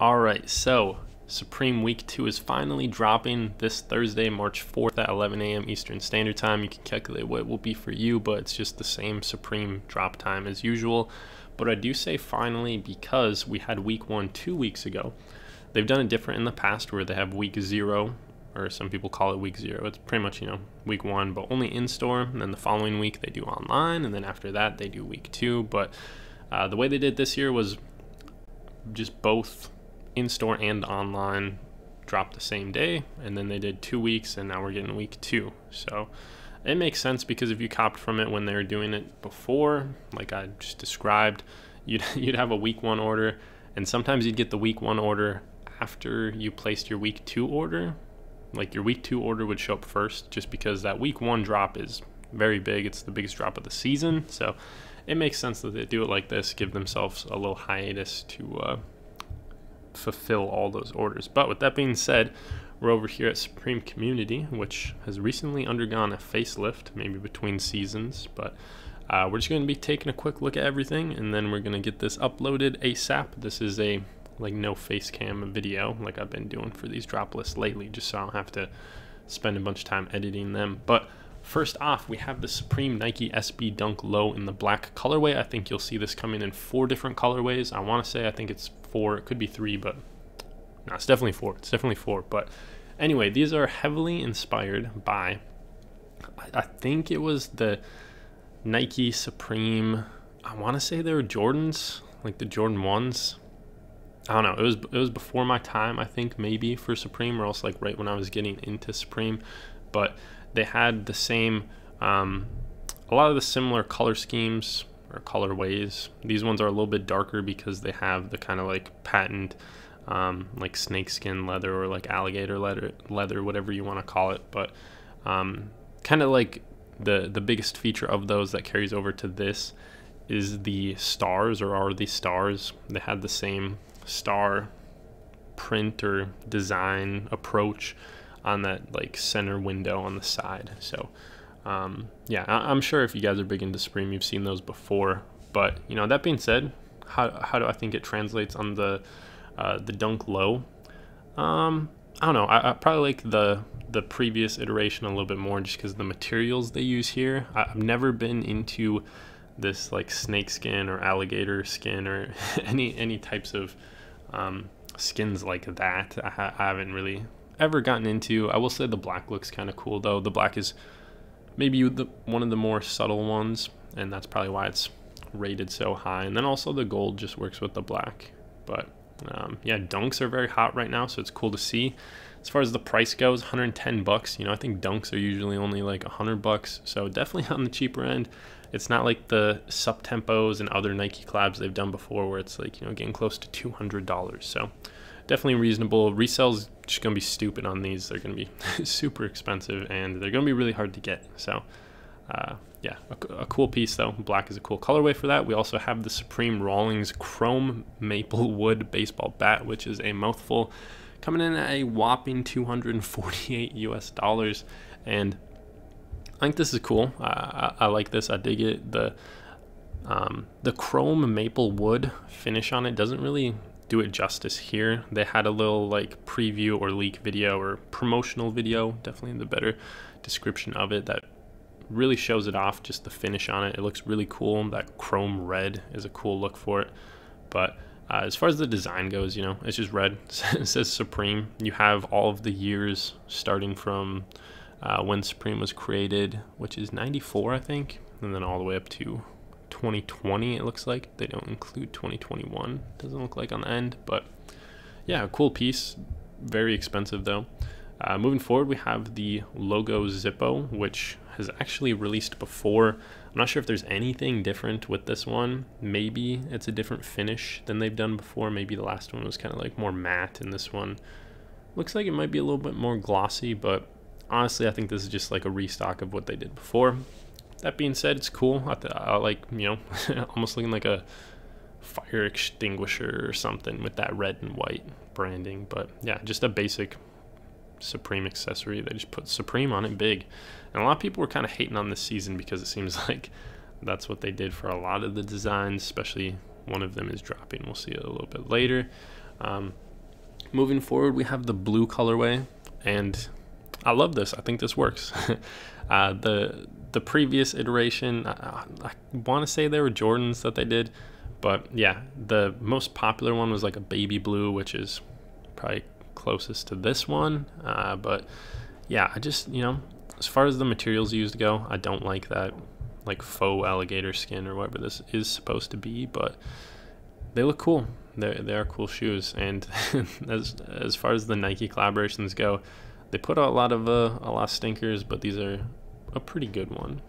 Alright, so Supreme Week 2 is finally dropping this Thursday, March 4th at 11 a.m. Eastern Standard Time. You can calculate what it will be for you, but it's just the same Supreme drop time as usual. But I do say finally because we had Week 1 2 weeks ago. They've done it different in the past where they have Week 0, or some people call it Week 0. It's pretty much, Week 1, but only in-store. And then the following week they do online, and then after that they do Week 2. But the way they did this year was just both in-store and online dropped the same day, and then they did 2 weeks, and now we're getting Week 2. So it makes sense, because if you copped from it when they were doing it before, like I just described, you'd have a Week 1 order, and sometimes you'd get the Week 1 order after you placed your Week 2 order. Like your Week 2 order would show up first, just because that Week 1 drop is very big. It's the biggest drop of the season, so it makes sense that they do it like this, give themselves a little hiatus to fulfill all those orders. But with that being said, we're over here at Supreme Community, which has recently undergone a facelift, maybe between seasons, but we're just going to be taking a quick look at everything, and then we're going to get this uploaded ASAP. This is a no face cam video, like I've been doing for these drop lists lately, just so I don't have to spend a bunch of time editing them. But first off, we have the Supreme Nike SB Dunk Low in the black colorway. I think you'll see this coming in 4 different colorways. I want to say, I think it's 4. It could be 3, but no, it's definitely 4. It's definitely 4. But anyway, these are heavily inspired by, I think it was the Nike Supreme. I want to say they were Jordans, like the Jordan 1s. I don't know. It was before my time, I think, maybe, for Supreme, or else like right when I was getting into Supreme. But they had the same, a lot of the similar color schemes or colorways. These ones are a little bit darker because they have the kind of like patent, like snakeskin leather or like alligator leather, whatever you want to call it. But kind of like the biggest feature of those that carries over to this is the stars, or are the stars. They had the same star print or design approach on that like center window on the side. So yeah, I'm sure if you guys are big into Supreme, you've seen those before. But that being said, how do I think it translates on the Dunk Low? I don't know. I probably like the previous iteration a little bit more, just because the materials they use here. I've never been into this like snake skin or alligator skin or any types of skins like that. I haven't really ever gotten into. I will say the black looks kind of cool, though. The black is maybe one of the more subtle ones, and that's probably why it's rated so high. And then also the gold just works with the black. But yeah, dunks are very hot right now, so it's cool to see. As far as the price goes, 110 bucks. I think dunks are usually only like 100 bucks, so definitely on the cheaper end. It's not like the Sup Tempos and other Nike collabs they've done before, where it's like, getting close to $200. So definitely reasonable. Resell's just going to be stupid on these. They're going to be super expensive, and they're going to be really hard to get. So yeah, a cool piece, though. Black is a cool colorway for that. We also have the Supreme Rawlings Chrome Maple Wood Baseball Bat, which is a mouthful, coming in at a whopping $248 US. And I think this is cool. I like this. I dig it. The chrome maple wood finish on it doesn't really do it justice here. They had a little like preview or leak video or promotional video, definitely the better description of it, that really shows it off, just the finish on it. It looks really cool. That chrome red is a cool look for it. But as far as the design goes, it's just red. It says Supreme. You have all of the years starting from when Supreme was created, which is 94, I think, and then all the way up to 2020. It looks like they don't include 2021, doesn't look like on the end. But yeah, a cool piece, very expensive though. Moving forward, we have the Logo Zippo, which has actually released before. I'm not sure if there's anything different with this one. Maybe it's a different finish than they've done before. Maybe the last one was kind of like more matte, and this one looks like it might be a little bit more glossy. But honestly, I think this is just like a restock of what they did before. That being said, it's cool. I like, almost looking like a fire extinguisher or something with that red and white branding. But yeah, just a basic Supreme accessory. They just put Supreme on it big. And a lot of people were kind of hating on this season because it seems like that's what they did for a lot of the designs, especially one of them is dropping. We'll see it a little bit later. Moving forward, we have the blue colorway, and I love this. I think this works. The previous iteration, I want to say they were Jordans that they did, but yeah, the most popular one was like a baby blue, which is probably closest to this one. But yeah, I just, you know, as far as the materials used go, I don't like that like faux alligator skin or whatever this is supposed to be, but they look cool. They are cool shoes. And as far as the Nike collaborations go, they put out a lot of stinkers, but these are a pretty good one.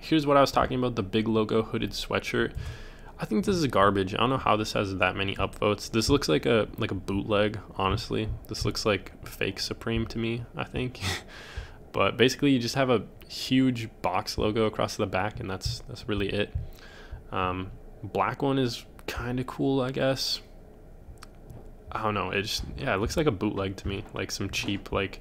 Here's what I was talking about, the big logo hooded sweatshirt. I think this is garbage. I don't know how this has that many upvotes. This looks like a bootleg, honestly. This looks like fake Supreme to me, I think. But basically you just have a huge box logo across the back, and that's really it. Black one is kind of cool, I guess. I don't know, it just, yeah, it looks like a bootleg to me, like some cheap like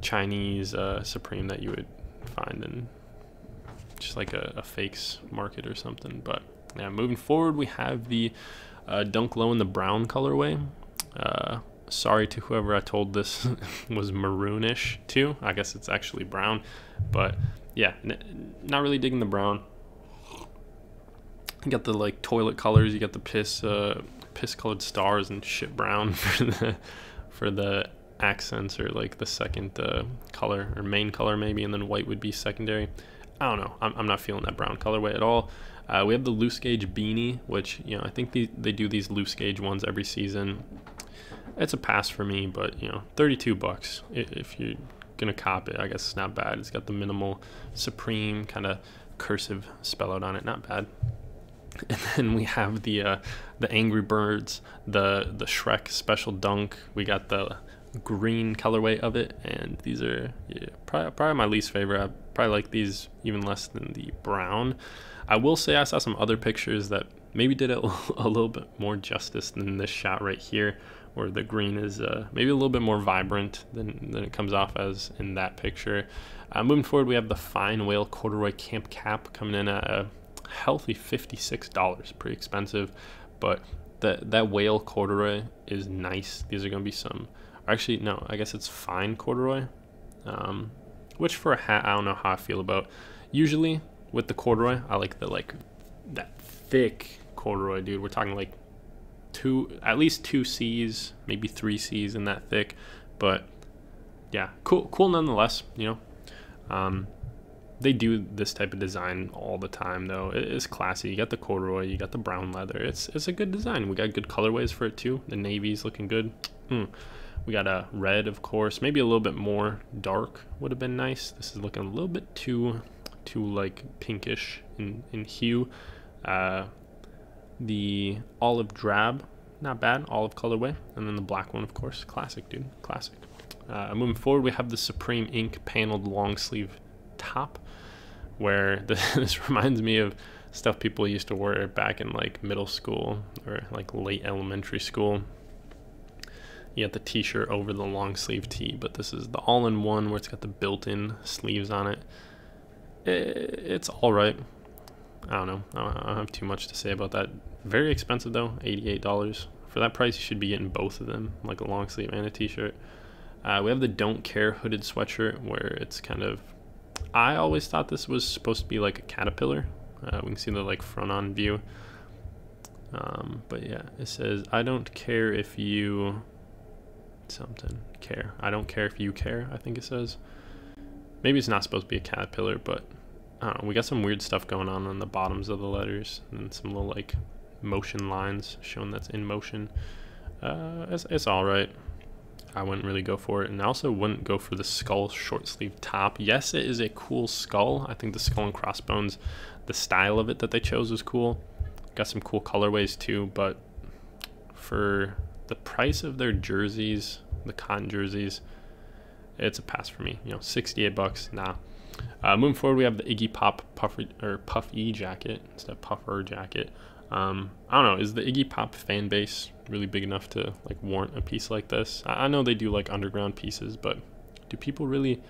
Chinese Supreme that you would find in just like a fakes market or something. But yeah, moving forward, we have the Dunk Low in the brown colorway. Sorry to whoever I told this was maroonish too. I guess it's actually brown, but yeah, not really digging the brown. You got the like toilet colors, you got the piss colored stars and shit brown for the accents, or like the second color or main color maybe, and then white would be secondary. I don't know, I'm not feeling that brown colorway at all. We have the loose gauge beanie, which, you know, I think they do these loose gauge ones every season. It's a pass for me, but, you know, 32 bucks if you're gonna cop it, I guess it's not bad. It's got the minimal Supreme kind of cursive spell out on it, not bad. And then we have the Angry Birds, the Shrek special dunk. We got the green colorway of it, and these are, yeah, probably my least favorite. I probably like these even less than the brown. I will say I saw some other pictures that maybe did it a little bit more justice than this shot right here, where the green is maybe a little bit more vibrant than it comes off as in that picture. Moving forward, we have the Fine Whale corduroy camp cap coming in at a healthy $56, pretty expensive, but that whale corduroy is nice. These are gonna be some, actually no, I guess it's fine corduroy, which for a hat, I don't know how I feel about. Usually with the corduroy, I like that thick corduroy, dude. We're talking like at least two C's, maybe three C's in that thick, but yeah, cool nonetheless, you know. They do this type of design all the time though. It is classy. You got the corduroy, you got the brown leather. It's a good design. We got good colorways for it too. The navy's looking good. We got a red, of course. Maybe a little bit more dark would have been nice. This is looking a little bit too like pinkish in hue. The olive drab, not bad, olive colorway. And then the black one, of course, classic, dude, classic. Moving forward, we have the Supreme Ink paneled long sleeve top, where this reminds me of stuff people used to wear back in like middle school or like late elementary school. You got the t-shirt over the long sleeve tee, but this is the all-in-one where it's got the built-in sleeves on it. It's all right. I don't know, I don't have too much to say about that. Very expensive though, $88. For that price, you should be getting both of them, like a long sleeve and a t-shirt. We have the Don't Care hooded sweatshirt, where it's kind of, I always thought this was supposed to be like a caterpillar. We can see the like front-on view. But yeah, it says, I don't care if you something care. I don't care if you care, I think it says. Maybe it's not supposed to be a caterpillar, but I don't know. We got some weird stuff going on the bottoms of the letters, and some little like motion lines showing that's in motion. It's all right. I wouldn't really go for it, and I also wouldn't go for the skull short sleeve top. Yes, it is a cool skull. I think the skull and crossbones, the style of it that they chose was cool. Got some cool colorways too, but for the price of their jerseys, the cotton jerseys, it's a pass for me. You know, 68 bucks, nah. Moving forward, we have the Iggy Pop Puff-E jacket instead of Puffer jacket. I don't know, is the Iggy Pop fan base really big enough to like warrant a piece like this? I know they do like underground pieces, but do people really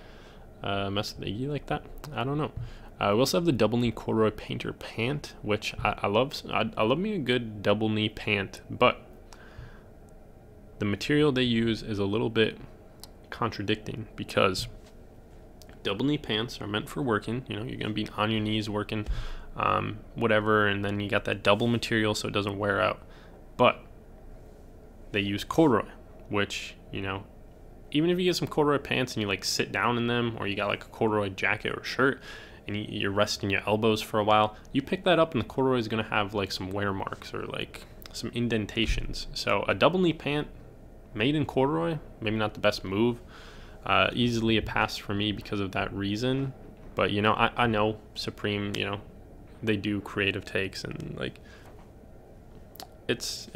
mess with Iggy like that? I don't know. We also have the double knee corduroy painter pant, which I love. I love me a good double knee pant, but the material they use is a little bit contradicting, because double knee pants are meant for working. You know, you're going to be on your knees working, whatever, and then you got that double material so it doesn't wear out. But they use corduroy, which, you know, even if you get some corduroy pants and you like sit down in them, or you got like a corduroy jacket or shirt and you're resting your elbows for a while, you pick that up and the corduroy is going to have like some wear marks or like some indentations. So a double knee pant made in corduroy, maybe not the best move. Easily a pass for me because of that reason. But, you know, I know Supreme, you know, they do creative takes, and like it's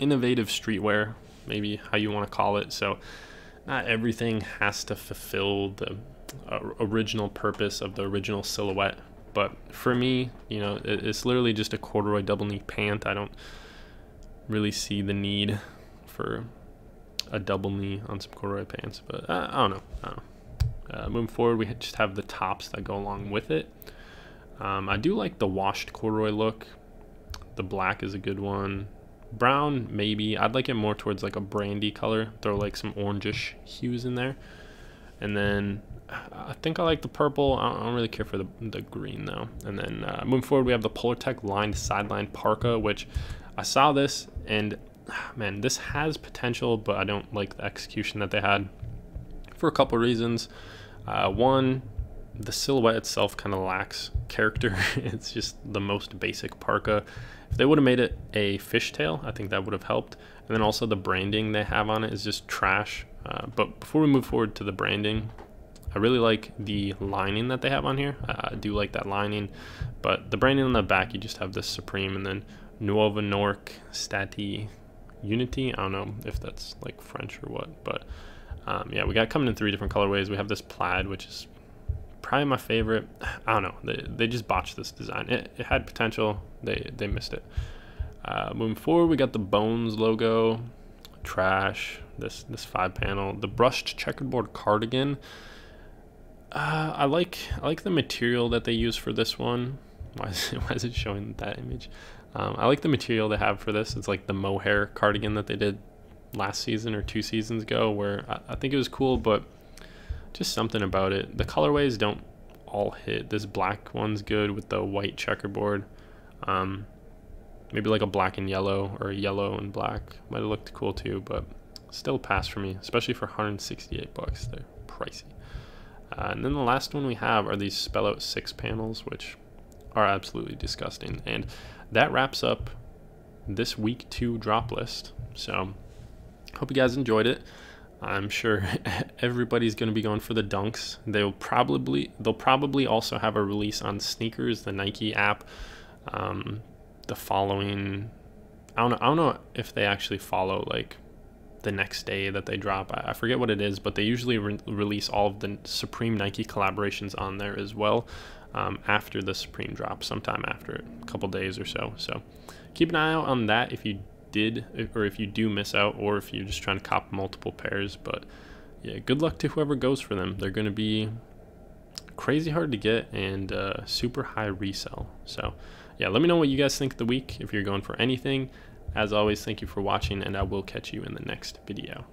innovative streetwear, maybe how you want to call it. So not everything has to fulfill the original purpose of the original silhouette. But for me, you know, it's literally just a corduroy double knee pant. I don't really see the need for a double knee on some corduroy pants, but I don't know. Moving forward, we just have the tops that go along with it. I do like the washed corduroy look. The black is a good one. Brown, maybe. I'd like it more towards like a brandy color. Throw like some orangish hues in there. And then I think I like the purple. I don't really care for the green though. And then moving forward, we have the Polartec lined sideline parka, which I saw this and man, this has potential, but I don't like the execution that they had for a couple reasons. One, the silhouette itself kind of lacks character. It's just the most basic parka. If they would have made it a fishtail, I think that would have helped. And then also the branding they have on it is just trash. But before we move forward to the branding, I really like the lining that they have on here. I do like that lining, but the branding on the back, you just have this Supreme and then Nuova Nork Stati Unity. I don't know if that's like French or what, but yeah, we got coming in three different colorways. We have this plaid, which is probably my favorite. I don't know, they just botched this design. It had potential, they missed it. Moving forward, we got the Bones logo, trash. This five panel, the brushed checkerboard cardigan. I like the material that they use for this one. Why is it showing that image? I like the material they have for this. It's like the mohair cardigan that they did last season or 2 seasons ago, where I think it was cool, but just something about it. The colorways don't all hit. This black one's good with the white checkerboard. Maybe like a black and yellow or a yellow and black might have looked cool too, but still pass for me, especially for 168 bucks. They're pricey. And then the last one we have are these Spell Out 6 panels, which are absolutely disgusting. And that wraps up this week 2 drop list. So hope you guys enjoyed it. I'm sure everybody's going to be going for the dunks. They'll probably also have a release on Sneakers, the Nike app, the following. I don't know if they actually follow like the next day that they drop. I forget what it is, but they usually release all of the Supreme Nike collaborations on there as well. After the Supreme drop, sometime after a couple days or so. So keep an eye out on that if you did, or if you do miss out, or if you're just trying to cop multiple pairs. But yeah, good luck to whoever goes for them. They're going to be crazy hard to get and super high resell. So yeah, let me know what you guys think of the week if you're going for anything. As always, thank you for watching, and I will catch you in the next video.